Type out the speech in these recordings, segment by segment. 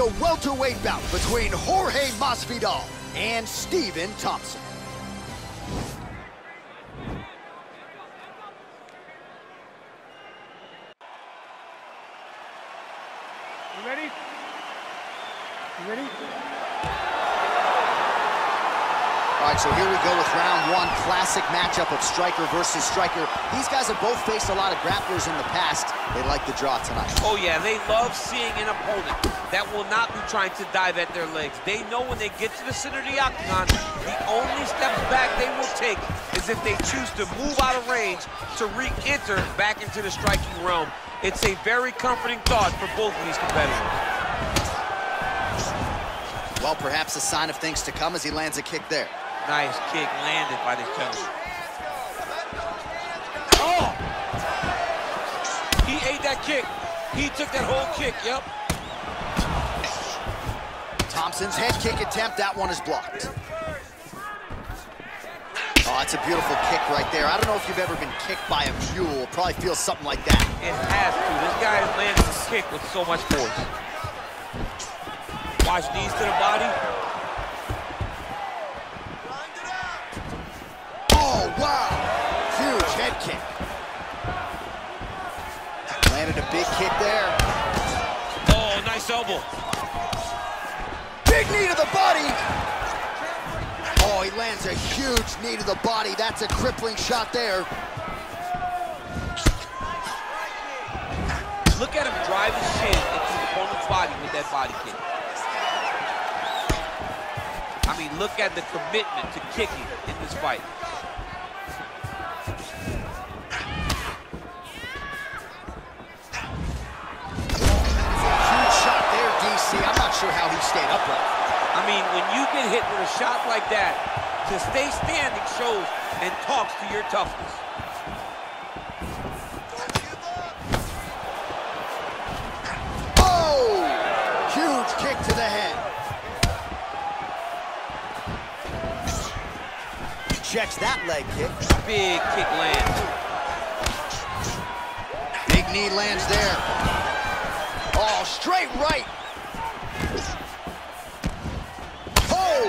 It's a welterweight bout between Jorge Masvidal and Stephen Thompson. You ready? You ready? All right, so here we go with round one, classic matchup of striker versus striker. These guys have both faced a lot of grapplers in the past. They like the draw tonight. Oh, yeah, they love seeing an opponent that will not be trying to dive at their legs. They know when they get to the center of the octagon, the only steps back they will take is if they choose to move out of range to re-enter back into the striking realm. It's a very comforting thought for both of these competitors. Well, perhaps a sign of things to come as he lands a kick there. Nice kick landed by the coach. Oh! He ate that kick. He took that whole kick, yep. Thompson's head kick attempt, that one is blocked. Oh, that's a beautiful kick right there. I don't know if you've ever been kicked by a mule. Probably feels something like that. It has to. This guy has landed a kick with so much force. Watch knees to the body. Oh, wow! Huge head kick. Landed a big kick there. Oh, nice elbow. Big knee to the body. Oh, he lands a huge knee to the body. That's a crippling shot there. Look at him drive his shin into his opponent's body with that body kick. I mean, look at the commitment to kicking in this fight. Huge shot there, DC. I'm not sure how he stayed upright. I mean, when you get hit with a shot like that, to stay standing shows and talks to your toughness. Oh! Huge kick to the head. Checks that leg kick. Big kick lands. Big knee lands there. Oh, straight right. Oh!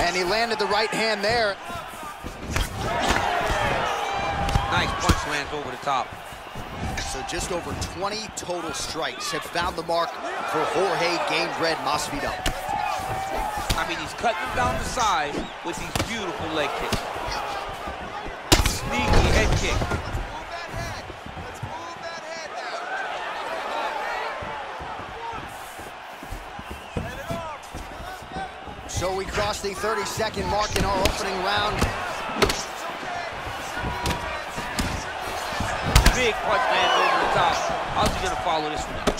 And he landed the right hand there. Nice punch lands over the top. So just over 20 total strikes have found the mark for Jorge Gamebred Masvidal. I mean, he's cutting him down the side with these beautiful leg kicks. Sneaky head kick. Let's move that head down. So we crossed the 30-second mark in our opening round. Big punch lands over the top. How's he gonna follow this one up?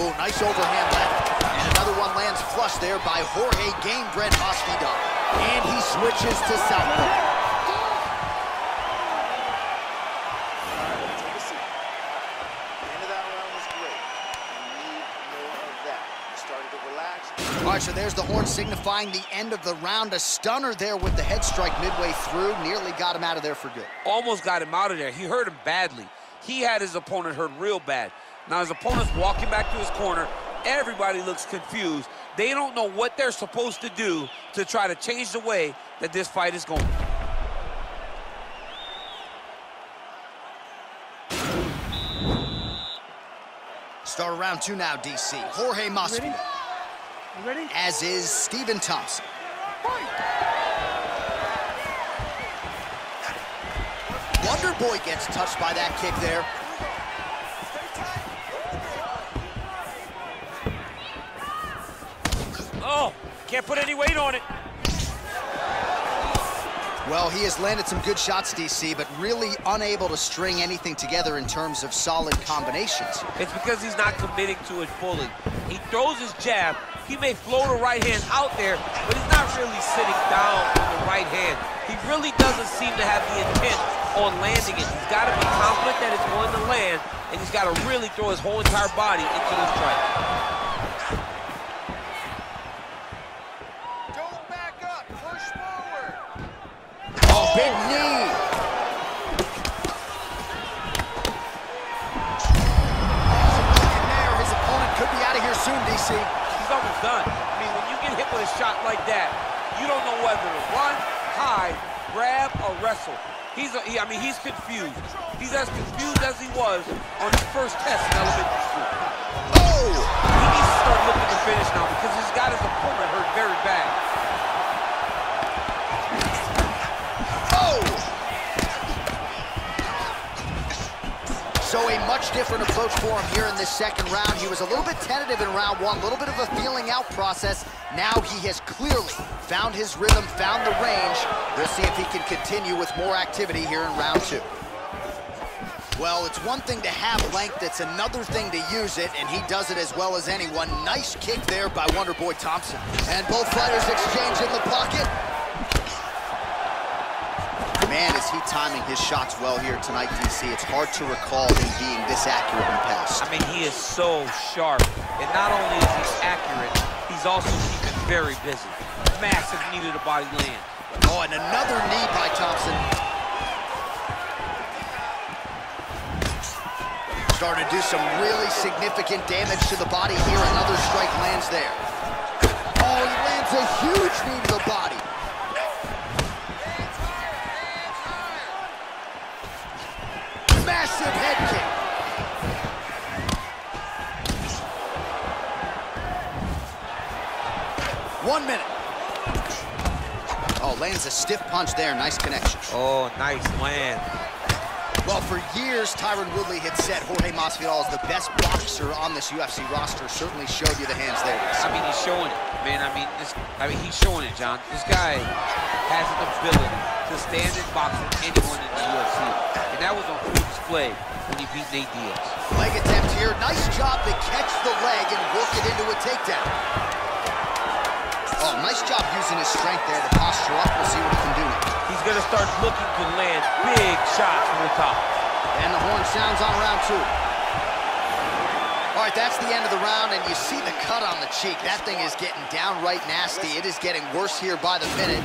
Oh, nice overhand left. Another one lands flush there by Jorge Gamebred Masvidal. And he switches to southpaw. All right, so there's the horn signifying the end of the round. A stunner there with the head strike midway through. Nearly got him out of there for good. Almost got him out of there. He hurt him badly. He had his opponent hurt real bad. Now his opponent's walking back to his corner. Everybody looks confused. They don't know what they're supposed to do to try to change the way that this fight is going. Start of round two now, DC. Jorge Masvidal. You ready? As is Stephen Thompson. Wonder Boy gets touched by that kick there. Oh, can't put any weight on it. Well, he has landed some good shots, DC, but really unable to string anything together in terms of solid combinations. It's because he's not committing to it fully. He throws his jab. He may float a right hand out there, but he's not really sitting down on the right hand. He really doesn't seem to have the intent on landing it. He's got to be confident that it's going to land, and he's got to really throw his whole entire body into this strike. Big knee. soon, DC. He's almost done. I mean, when you get hit with a shot like that, you don't know whether to run, hide, grab, or wrestle. He's confused. He's as confused as he was on his first test in elementary school. Oh! He needs to start looking to finish now because he's got his opponent hurt very bad. So a much different approach for him here in this second round. He was a little bit tentative in round one, a little bit of a feeling out process. Now he has clearly found his rhythm, found the range. We'll see if he can continue with more activity here in round two. Well, it's one thing to have length, it's another thing to use it, and he does it as well as anyone. Nice kick there by Wonder Boy Thompson. And both fighters exchange in the pocket. Man, is he timing his shots well here tonight, DC. It's hard to recall him being this accurate in the past. I mean, he is so sharp. And not only is he accurate, he's also keeping very busy. Massive knee to the body land. Oh, and another knee by Thompson. Starting to do some really significant damage to the body here. Another strike lands there. Oh, he lands a huge knee to the body. Massive head kick. 1 minute. Oh, lands a stiff punch there. Nice connection. Oh, nice land. Well, for years, Tyron Woodley had said Jorge Masvidal is the best boxer on this UFC roster. Certainly showed you the hands there. I mean, he's showing it, man. He's showing it, John. This guy has an ability to stand and box with anyone in the UFC. And that was on full display when he beat Nate Diaz. Leg attempt here. Nice job to catch the leg and work it into a takedown. Oh, nice job using his strength there. The posture up. We'll see what he can do next. He's going to start looking to land big shots from the top. And the horn sounds on round two. All right, that's the end of the round, and you see the cut on the cheek. That thing is getting downright nasty. It is getting worse here by the minute.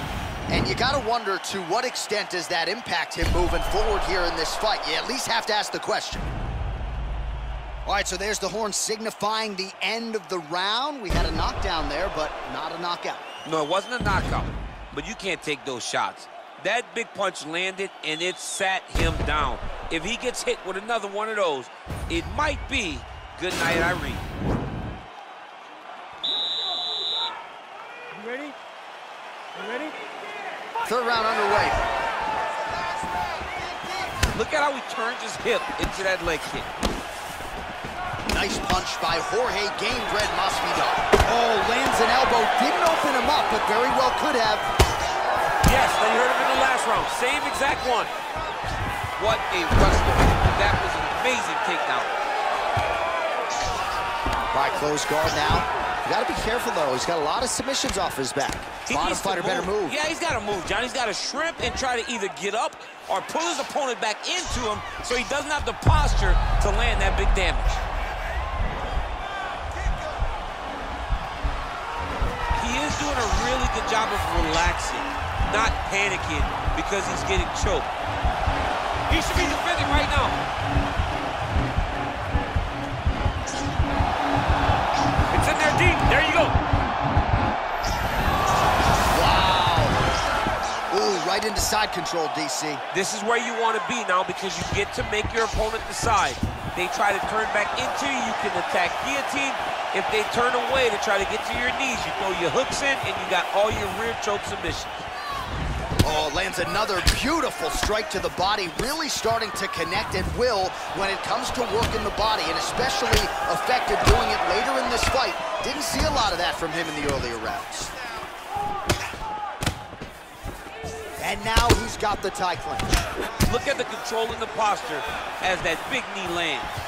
And you got to wonder, to what extent does that impact him moving forward here in this fight? You at least have to ask the question. All right, so there's the horn signifying the end of the round. We had a knockdown there, but not a knockout. No, it wasn't a knockout, but you can't take those shots. That big punch landed, and it sat him down. If he gets hit with another one of those, it might be good night, Irene. You ready? You ready? Third round underway. Look at how he turned his hip into that leg kick. Nice punch by Jorge Gamebred Masvidal. Oh, lands an elbow. Didn't open him up, but very well could have. Yes, they heard him in the last round. Same exact one. What a wrestler. That was an amazing takedown. All right, close guard now. You got to be careful, though. He's got a lot of submissions off his back. A lot of fighter better move. Yeah, he's got to move, John. He's got to shrimp and try to either get up or pull his opponent back into him so he doesn't have the posture to land that big damage. He is doing a really good job of relaxing, not panicking because he's getting choked. He should be defending right now. It's in there deep. There you go. Wow. Ooh, right into side control, DC. This is where you want to be now because you get to make your opponent decide. They try to turn back into you, you can attack guillotine. If they turn away to try to get to your knees, you throw your hooks in and you got all your rear choke submissions. Oh, lands another beautiful strike to the body, really starting to connect at will when it comes to working the body, and especially effective doing it later in this fight. Didn't see a lot of that from him in the earlier rounds. And now he's got the tie clinch. Look at the control in the posture as that big knee lands.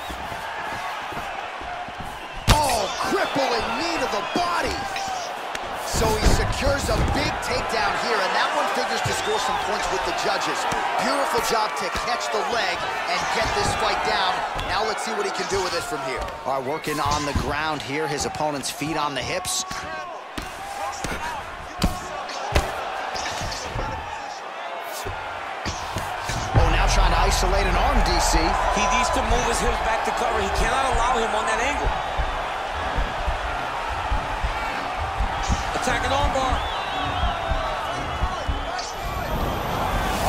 Oh, crippling knee to the body. So he secures a big takedown here, and that one figures to score some points with the judges. Beautiful job to catch the leg and get this fight down. Now let's see what he can do with it from here. All right, working on the ground here. His opponent's feet on the hips. Oh, now trying to isolate an arm, DC. He needs to move his hips back to cover. He cannot allow him on that angle. attack, an armbar.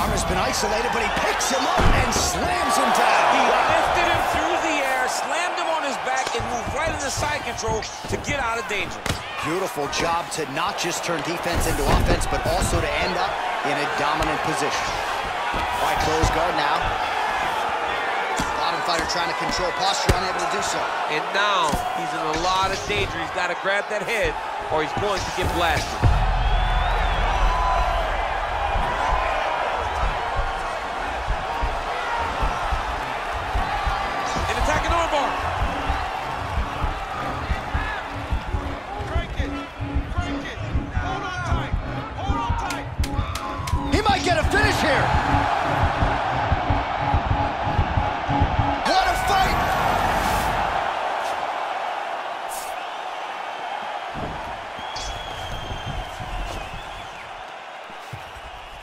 Armor's been isolated, but he picks him up and slams him down. He lifted him through the air, slammed him on his back, and moved right into side control to get out of danger. Beautiful job to not just turn defense into offense, but also to end up in a dominant position. All right, close guard now. Bottom fighter trying to control posture, unable to do so. And now he's in a lot of danger. He's got to grab that head, or he's going to get blasted. And attack an armbar. Get a finish here. What a fight!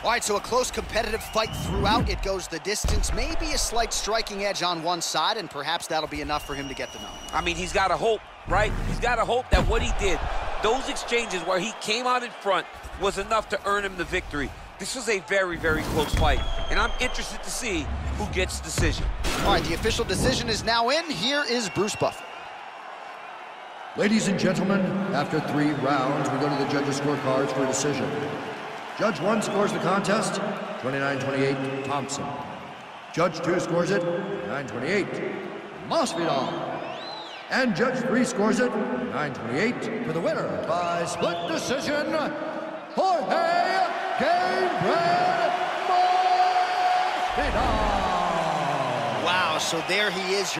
All right, so a close competitive fight throughout. It goes the distance, maybe a slight striking edge on one side, and perhaps that'll be enough for him to get the knock. I mean, he's got to hope, right? He's got to hope that what he did, those exchanges where he came out in front, was enough to earn him the victory. This was a very, very close fight, and I'm interested to see who gets the decision. All right, the official decision is now in. Here is Bruce Buffett. Ladies and gentlemen, after 3 rounds, we go to the judges' scorecards for a decision. Judge 1 scores the contest, 29-28, Thompson. Judge 2 scores it, 9-28, Masvidal. And Judge 3 scores it, 9-28, for the winner by split decision, Jorge Gamebred Masvidal. Wow, so there he is.